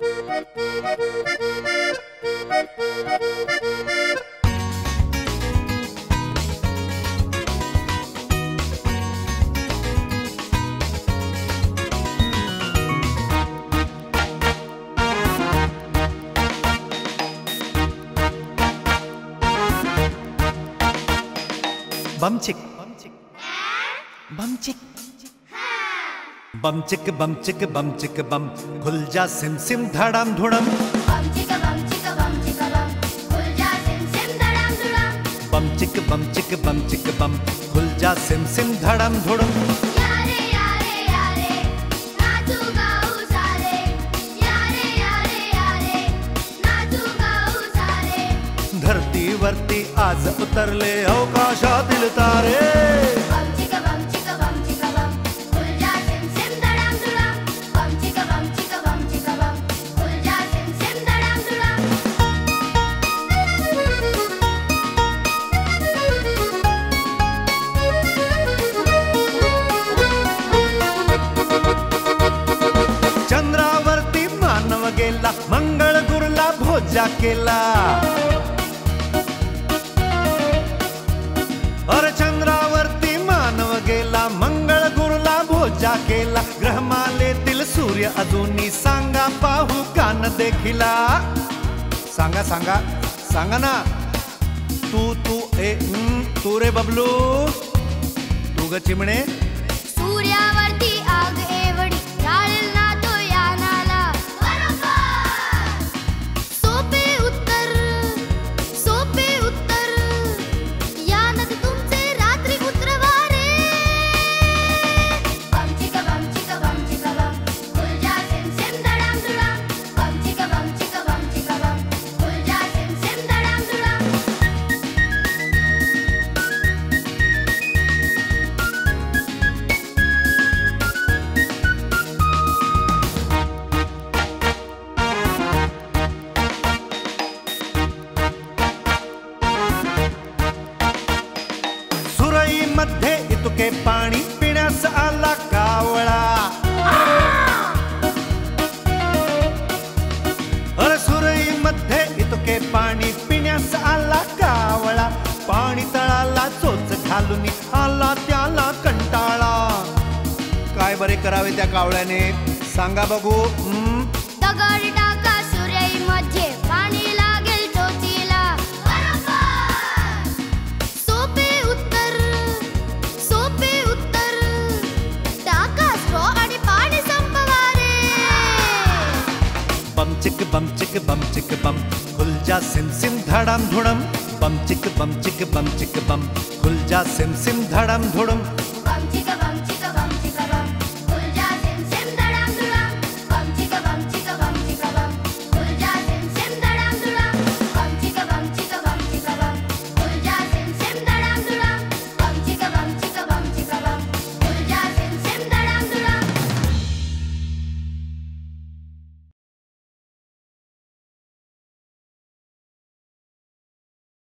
बम चिक बम चिक बम चिक बम चिक बम चिक बम खुल जा सिम सिम धड़ाम धुड़म बम चिक बम चिक बम चिक बम खुल जा सिम सिम धड़ाम धुड़म बम चिक बम चिक बम चिक बम खुल जा सिम सिम धड़ाम धुड़म यारे यारे यारे नाचू गाऊ सारे यारे यारे यारे नाचू गाऊ सारे धरती वरती आज उतरले अवकाशा दिल तारे मंगल गुरला भोजा केला और चंद्रावरती मानव गेला मंगल गुरला भोजा केला ग्रह माले दिल सूर्य अजूनी सांगा पाहू कान देखिला सांगा सांगा सांगा ना तू तू ए तू रे बबलू तू ग चिमणे सूर्यावरती आग एवढी मध्ये इतके पाणी पिण्यास आला कावळा अरे सुरई मध्ये इतके पाणी पिण्यास आला कावळा पाणी तळाला चोच घालून आला त्याला कंटाळा काय बरे करावे त्या कावळ्याने सांगा बघू दगड टाका सुरई मध्ये पाणी लागेल चोचीला बम चिक बम चिक बम खुल जा सिम सिम धड़ाम धुड़म बम चिक बम चिक बम चिक बम खुल जा सिम सिम धड़ाम धुड़म।